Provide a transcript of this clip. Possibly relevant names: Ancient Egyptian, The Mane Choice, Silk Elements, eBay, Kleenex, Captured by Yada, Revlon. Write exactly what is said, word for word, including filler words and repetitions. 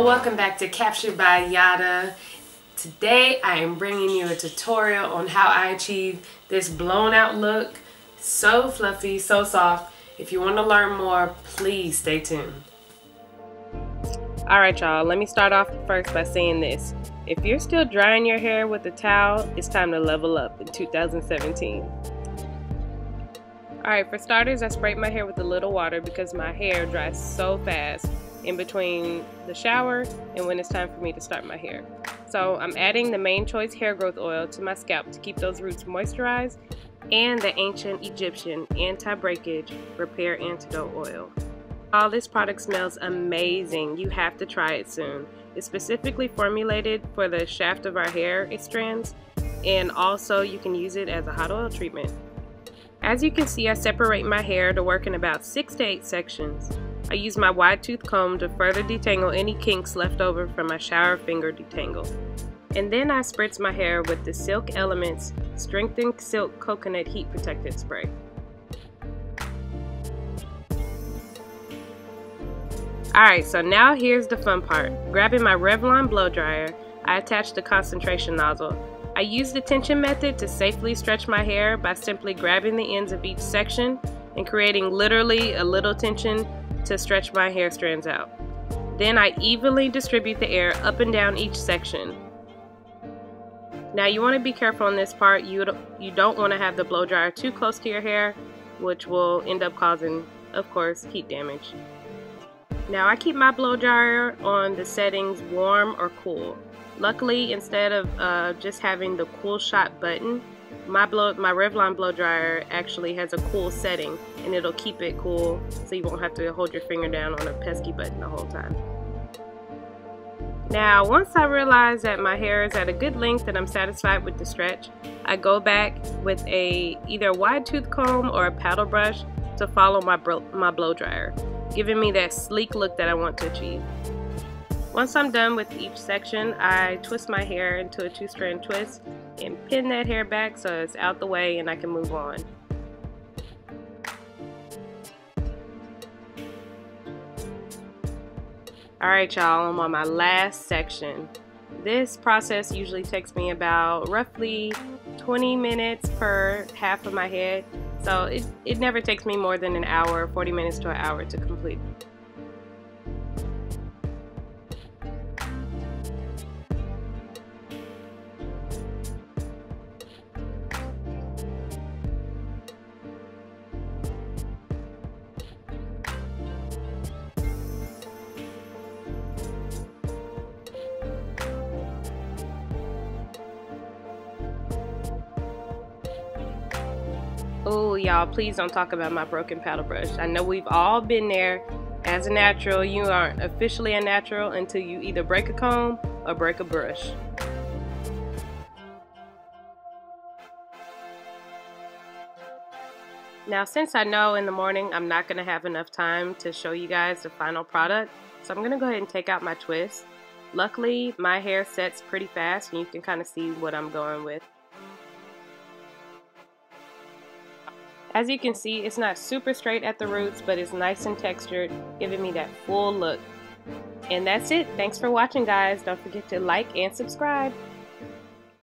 y'all, welcome back to Captured by Yada. Today I am bringing you a tutorial on how I achieve this blown out look. So fluffy, so soft. If you want to learn more, please stay tuned. Alright y'all, let me start off first by saying this. If you're still drying your hair with a towel, it's time to level up in two thousand seventeen. Alright, for starters, I sprayed my hair with a little water because my hair dries so fast in between the shower and when it's time for me to start my hair. So I'm adding the Mane Choice hair growth oil to my scalp to keep those roots moisturized, and the Ancient Egyptian anti-breakage repair antidote oil. All this product smells amazing. You have to try it soon. It's specifically formulated for the shaft of our hair strands, and also you can use it as a hot oil treatment. As you can see, I separate my hair to work in about six to eight sections. I use my wide tooth comb to further detangle any kinks left over from my shower finger detangle. And then I spritz my hair with the Silk Elements Strengthened Silk Coconut Heat Protectant Spray. Alright, so now here's the fun part. Grabbing my Revlon blow dryer, I attach the concentration nozzle. I use the tension method to safely stretch my hair by simply grabbing the ends of each section and creating literally a little tension to stretch my hair strands out. Then I evenly distribute the air up and down each section. Now you want to be careful on this part. You you don't want to have the blow dryer too close to your hair, which will end up causing, of course, heat damage. Now I keep my blow dryer on the settings warm or cool. Luckily, instead of uh, just having the cool shot button, My, blow, my Revlon blow dryer actually has a cool setting, and it'll keep it cool so you won't have to hold your finger down on a pesky button the whole time. Now, once I realize that my hair is at a good length and I'm satisfied with the stretch, I go back with a either wide tooth comb or a paddle brush to follow my, my blow dryer, giving me that sleek look that I want to achieve. Once I'm done with each section, I twist my hair into a two-strand twist and pin that hair back so it's out the way and I can move on. Alright y'all, I'm on my last section. This process usually takes me about roughly twenty minutes per half of my head, so it, it never takes me more than an hour, forty minutes to an hour to complete. Oh y'all, please don't talk about my broken paddle brush. I know we've all been there. As a natural, you aren't officially a natural until you either break a comb or break a brush. Now, since I know in the morning I'm not going to have enough time to show you guys the final product, so I'm going to go ahead and take out my twist. Luckily, my hair sets pretty fast and you can kind of see what I'm going with. As you can see, it's not super straight at the roots, but it's nice and textured, giving me that full look. And that's it. Thanks for watching, guys. Don't forget to like and subscribe.